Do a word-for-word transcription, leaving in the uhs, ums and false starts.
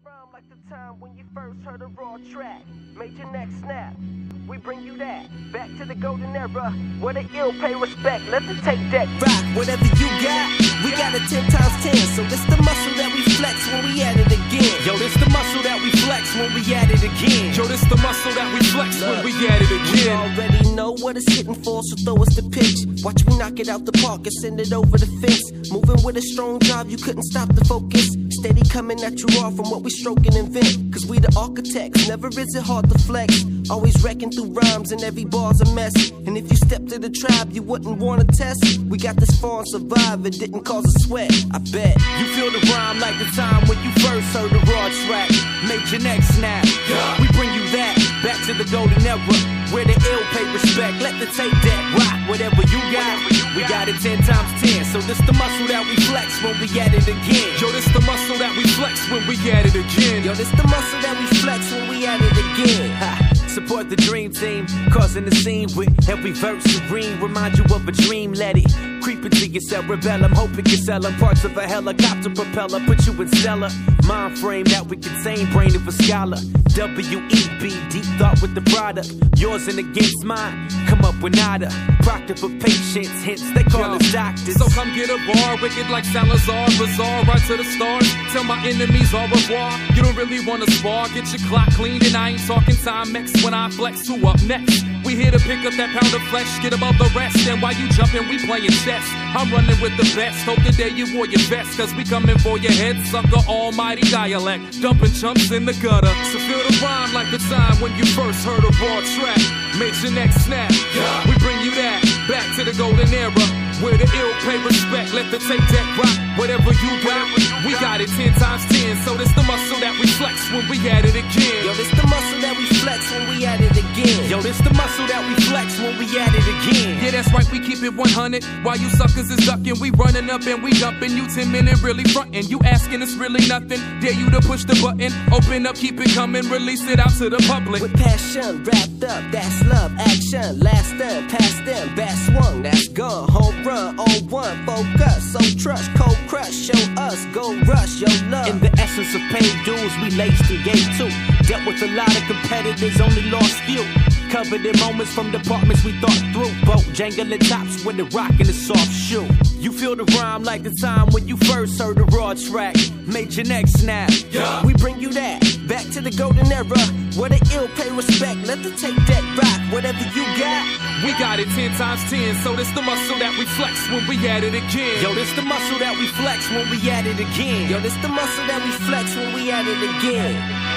around like the time when you first heard a raw track, made your neck snap. We bring you that back to the golden era where the ill pay respect. Let the tape deck rock. Whatever you got, we got a ten times ten. So it's the muscle that we flex when we at it again. Yo, it's the muscle that we flex when we at it again. Yo, it's the muscle that we flex Look, when we at it again. We already know what it's hitting for, so throw us the pitch. Watch me knock it out the park and send it over the fence. Moving with a strong drive, you couldn't stop the focus. Steady coming at you all from what we stroking and vent. Cause we the architects, never is it hard to flex. Always wrecking through rhymes and every bar's a mess. And if you step to the tribe, you wouldn't want to test. We got this far and survive, it didn't cause a sweat, I bet. You feel the rhyme like the time when you first heard the raw track, made your neck snap. Yeah. We bring you that back to the golden era where the ill pay respect. Let the tape deck rock. Whatever you got, we got it ten times ten. So this the muscle that we flex when we at it again. Yo, this the muscle that we flex when we at it again. Yo, this the muscle that we flex when we at it again. Ha. Support the dream team, causing the scene with every verse serene. Remind you of a dream, let it creep into your cerebellum. Hoping you sell them parts of a helicopter propeller. Put you in cellar, mind frame that we contain. Brain of a scholar, W E B, deep thought with the product. Yours and against mine, come up with nada. Proctor for patience, hence they call Yo, us doctors. So come get a bar, wicked like Salazar, bizarre, right to the stars. Tell my enemies au revoir. You don't really want to spar, get your clock clean. And I ain't talking time X. When I flex, who up next? We here to pick up that pound of flesh, get above the rest. And while you jumping, we playing chess. I'm running with the best, hope the day you wore your vest. Cause we coming for your head, sucker, almighty dialect. Dumping chumps in the gutter. So feel the rhyme like the time when you first heard a raw track, made your neck snap. Yeah. We bring you that back to the golden era where the ill pay respect. Let the tape deck rock. Whatever you got, we got it ten times ten. So this the muscle that we flex when we at it again. Yo, this the muscle that we flex when we at it again. Yo, this the muscle so that we flex when we at it again. Yeah, that's right, we keep it one hundred. While you suckers is ducking, we running up and we dumping. You ten men and really fronting. You asking, it's really nothing. Dare you to push the button. Open up, keep it coming. Release it out to the public. With passion wrapped up, that's love, action. Last up, past them, back swung, that's gone. Home run, on one, focus. So trust, cold crush, show us, go rush, yo love. In the essence of paid dues, we laced the gate too. Dealt with a lot of competitors, only lost few. Covered in moments from departments we thought through. Boat jangling tops with the rock and the soft shoe. You feel the rhyme like the time when you first heard the raw track, made your neck snap. Yeah. We bring you that back to the golden era where the ill pay respect. Let the tape deck rock. Whatever you got, we got it ten times ten. So this the muscle that we flex when we at it again. Yo, this the muscle that we flex when we at it again. Yo, this the muscle that we flex when we at it again.